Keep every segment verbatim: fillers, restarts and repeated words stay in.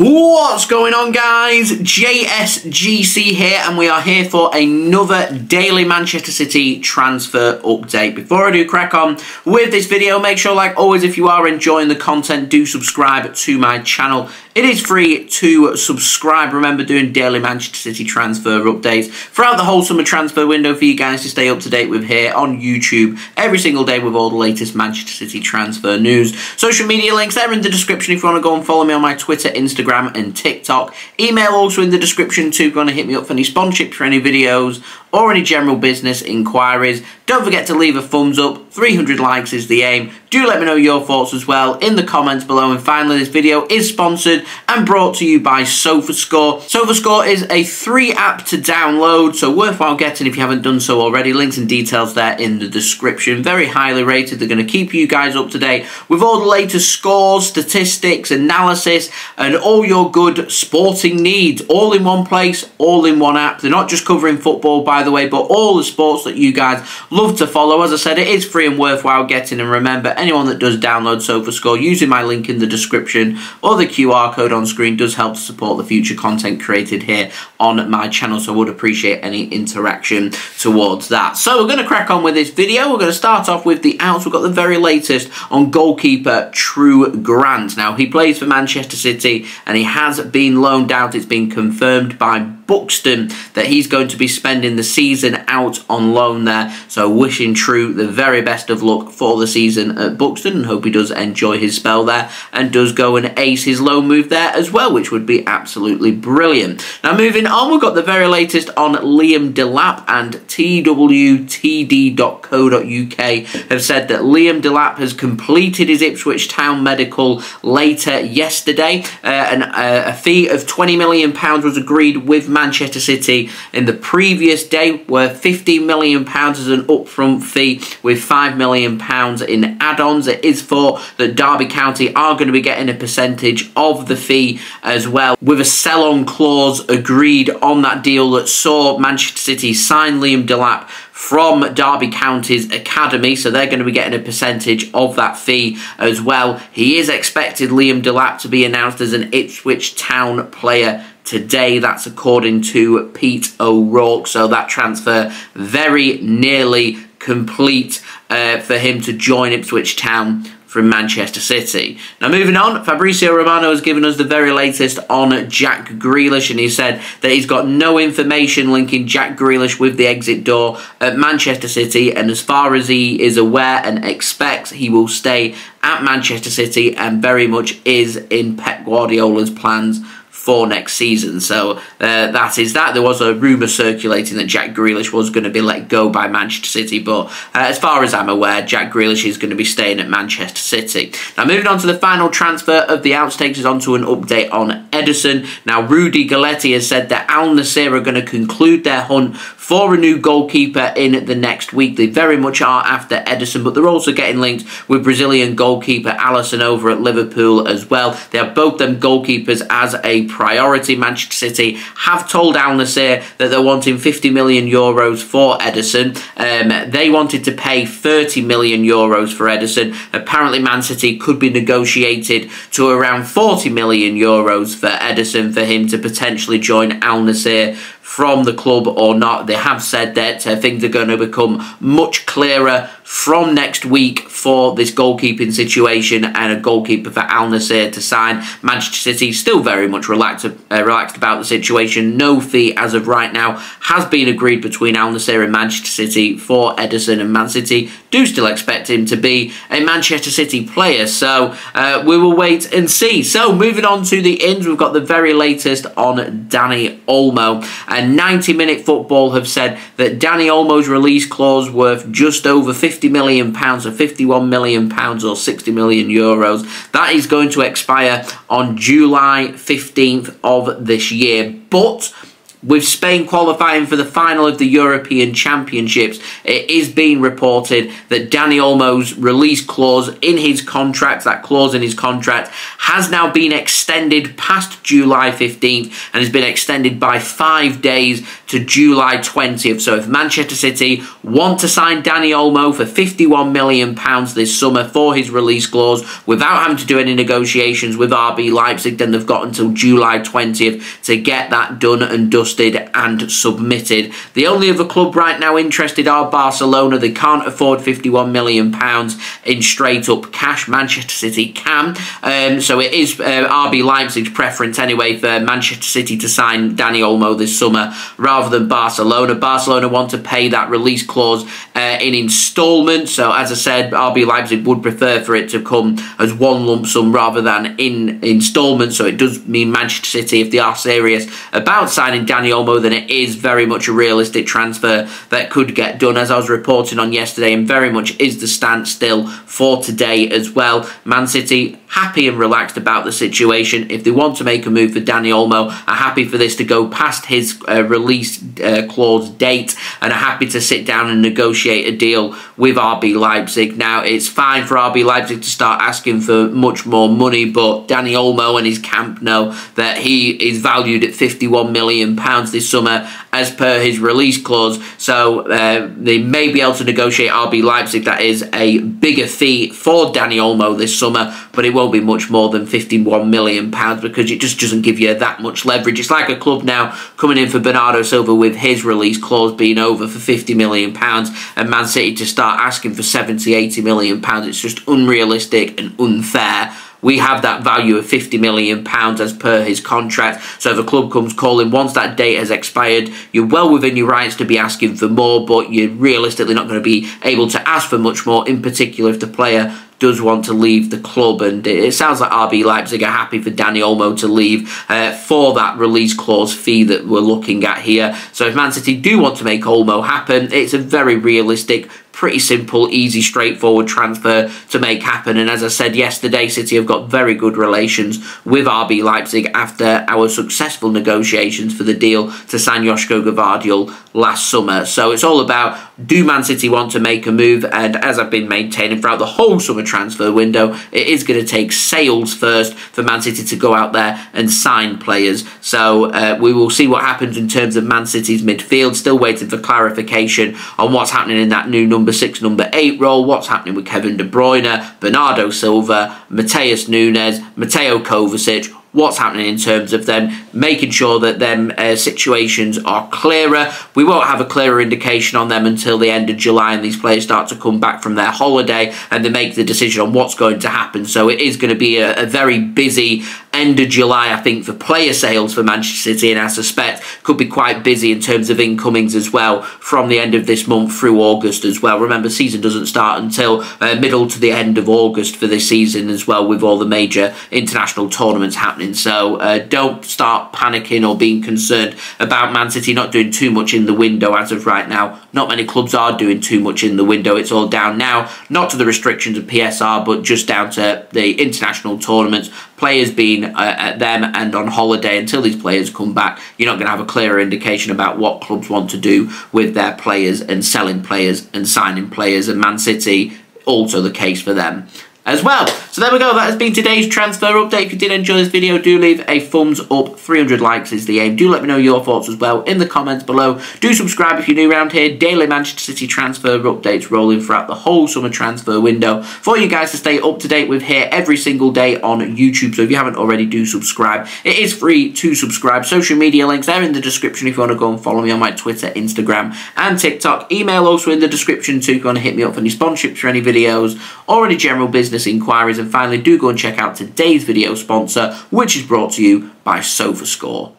What's going on, guys? J S G C here, and we are here for another daily Manchester City transfer update. Before I do crack on with this video, make sure, like always, if you are enjoying the content, do subscribe to my channel. It is free to subscribe. Remember, doing daily Manchester City transfer updates throughout the whole summer transfer window for you guys to stay up to date with here on YouTube every single day with all the latest Manchester City transfer news. Social media links, they're in the description if you want to go and follow me on my Twitter, Instagram, and TikTok. Email also in the description too if you want to hit me up for any sponsorships for any videos or any general business inquiries. Don't forget to leave a thumbs up. three hundred likes is the aim. Do let me know your thoughts as well in the comments below. And finally, this video is sponsored and brought to you by SofaScore. SofaScore is a free app to download, so worthwhile getting if you haven't done so already. Links and details there in the description. Very highly rated. They're going to keep you guys up to date with all the latest scores, statistics, analysis, and all your good sporting needs. All in one place, all in one app. They're not just covering football, by By the way, but all the sports that you guys love to follow. As I said, it is free and worthwhile getting, and remember, anyone that does download SofaScore using my link in the description or the Q R code on screen does help to support the future content created here on my channel, so I would appreciate any interaction towards that. So we're going to crack on with this video. We're going to start off with the outs. We've got the very latest on goalkeeper True Grant. Now, he plays for Manchester City and he has been loaned out. It's been confirmed by Buxton that he's going to be spending the season out on loan there. So wishing True the very best of luck for the season at Buxton, and hope he does enjoy his spell there and does go and ace his loan move there as well, which would be absolutely brilliant. Now, moving on, we've got the very latest on Liam Delap, and T W T D dot co dot U K have said that Liam Delap has completed his Ipswich Town medical later yesterday, uh, and uh, a fee of twenty million pounds was agreed with Manchester Manchester City in the previous day, were fifteen million pounds as an upfront fee with five million pounds in add-ons. It is for that Derby County are going to be getting a percentage of the fee as well, with a sell-on clause agreed on that deal that saw Manchester City sign Liam Delap from Derby County's academy, so they're going to be getting a percentage of that fee as well. He is expected, Liam Delap, to be announced as an Ipswich Town player today. That's according to Pete O'Rourke, so that transfer very nearly complete uh, for him to join Ipswich Town from Manchester City. Now, moving on, Fabrizio Romano has given us the very latest on Jack Grealish, and he said that he's got no information linking Jack Grealish with the exit door at Manchester City, and as far as he is aware and expects, he will stay at Manchester City and very much is in Pep Guardiola's plans for next season. So uh, that is that. There was a rumour circulating that Jack Grealish was going to be let go by Manchester City, but uh, as far as I'm aware, Jack Grealish is going to be staying at Manchester City. Now, moving on to the final transfer of the outs, takes us on to an update on Ederson. Now, Rudi Galetti has said that Al Nassr are going to conclude their hunt for a new goalkeeper in the next week. They very much are after Ederson, but they're also getting linked with Brazilian goalkeeper Alisson over at Liverpool as well. They have both them goalkeepers as a priority. Manchester City have told Al Nassr that they're wanting fifty million euros for Ederson. Um, they wanted to pay thirty million euros for Ederson. Apparently, Man City could be negotiated to around forty million euros for Ederson for him to potentially join Al Nassr from the club or not. They have said that uh, things are going to become much clearer from next week for this goalkeeping situation and a goalkeeper for Al Nassr to sign. Manchester City still very much relaxed, uh, relaxed about the situation. No fee as of right now has been agreed between Al Nassr and Manchester City for Ederson, and Man City do still expect him to be a Manchester City player, so uh, we will wait and see. So, moving on to the ins, we've got the very latest on Dani Olmo. A ninety minute football have said that Dani Olmo's release clause, worth just over fifty million pounds, or fifty-one million pounds, or sixty million euros, that is going to expire on July fifteenth of this year. But With Spain qualifying for the final of the European Championships, it is being reported that Dani Olmo's release clause in his contract, that clause in his contract, has now been extended past July fifteenth and has been extended by five days to July twentieth. So if Manchester City want to sign Dani Olmo for fifty-one million pounds this summer for his release clause without having to do any negotiations with R B Leipzig, then they've got until July twentieth to get that done and dusted and submitted. The only other club right now interested are Barcelona. They can't afford fifty-one million pounds in straight up cash. Manchester City can. Um, so it is uh, R B Leipzig's preference anyway for Manchester City to sign Dani Olmo this summer rather than Barcelona. Barcelona want to pay that release clause uh, in instalments. So as I said, R B Leipzig would prefer for it to come as one lump sum rather than in instalments. So it does mean Manchester City, if they are serious about signing Dani Dani Olmo, then it is very much a realistic transfer that could get done, as I was reporting on yesterday, and very much is the stance still for today as well. Man City happy and relaxed about the situation. If they want to make a move for Dani Olmo, are happy for this to go past his uh, release uh, clause date and are happy to sit down and negotiate a deal with R B Leipzig. Now, it's fine for R B Leipzig to start asking for much more money, but Dani Olmo and his camp know that he is valued at fifty-one million pounds this summer as per his release clause, so uh, they may be able to negotiate R B Leipzig. That is a bigger fee for Dani Olmo this summer, but it won't be much more than fifty-one million pounds because it just doesn't give you that much leverage. It's like a club now coming in for Bernardo Silva with his release clause being over for fifty million pounds and Man City to start asking for seventy, eighty million pounds. It's just unrealistic and unfair. We have that value of fifty million pounds as per his contract. So if a club comes calling, once that date has expired, you're well within your rights to be asking for more, but you're realistically not going to be able to ask for much more, in particular if the player does want to leave the club. And it sounds like R B Leipzig are happy for Dani Olmo to leave uh, for that release clause fee that we're looking at here. So if Man City do want to make Olmo happen, it's a very realistic, pretty simple, easy, straightforward transfer to make happen. And as I said yesterday, City have got very good relations with R B Leipzig after our successful negotiations for the deal to sign Josko Gvardiol last summer. So it's all about, do Man City want to make a move? And as I've been maintaining throughout the whole summer transfer window, it is going to take sales first for Man City to go out there and sign players. So uh, we will see what happens in terms of Man City's midfield. Still waiting for clarification on what's happening in that new number Number six, number eight role, what's happening with Kevin De Bruyne, Bernardo Silva, Mateus Nunes, Mateo Kovacic, what's happening in terms of them, making sure that them uh, situations are clearer. We won't have a clearer indication on them until the end of July and these players start to come back from their holiday and they make the decision on what's going to happen. So it is going to be a, a very busy end of July, I think, for player sales for Manchester City, and I suspect could be quite busy in terms of incomings as well from the end of this month through August as well. Remember, season doesn't start until uh, middle to the end of August for this season as well, with all the major international tournaments happening. So uh, don't start panicking or being concerned about Man City not doing too much in the window as of right now. Not many clubs are doing too much in the window. It's all down now, not to the restrictions of P S R, but just down to the international tournaments, players being uh, at them and on holiday. Until these players come back, you're not going to have a clearer indication about what clubs want to do with their players and selling players and signing players, and Man City also the case for them as well. So there we go, that has been today's transfer update. If you did enjoy this video, do leave a thumbs up. three hundred likes is the aim. Do let me know your thoughts as well in the comments below. Do subscribe if you're new around here. Daily Manchester City transfer updates rolling throughout the whole summer transfer window for you guys to stay up to date with here every single day on YouTube. So if you haven't already, do subscribe. It is free to subscribe. Social media links, they're in the description if you want to go and follow me on my Twitter, Instagram and TikTok. Email also in the description too. Go and hit me up for any sponsorships for any videos or any general business inquiries. And finally, do go and check out today's video sponsor, which is brought to you by SofaScore.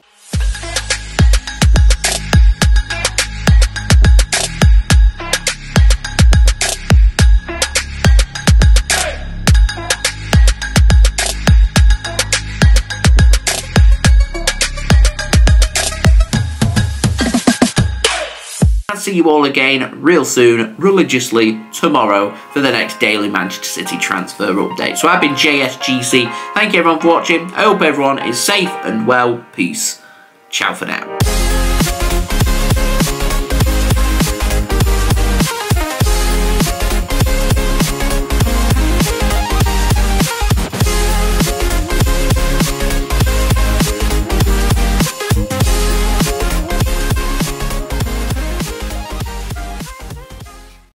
See you all again real soon, religiously tomorrow, for the next daily Manchester City transfer update. So I've been J S G C. Thank you everyone for watching. I hope everyone is safe and well. Peace. Ciao for now.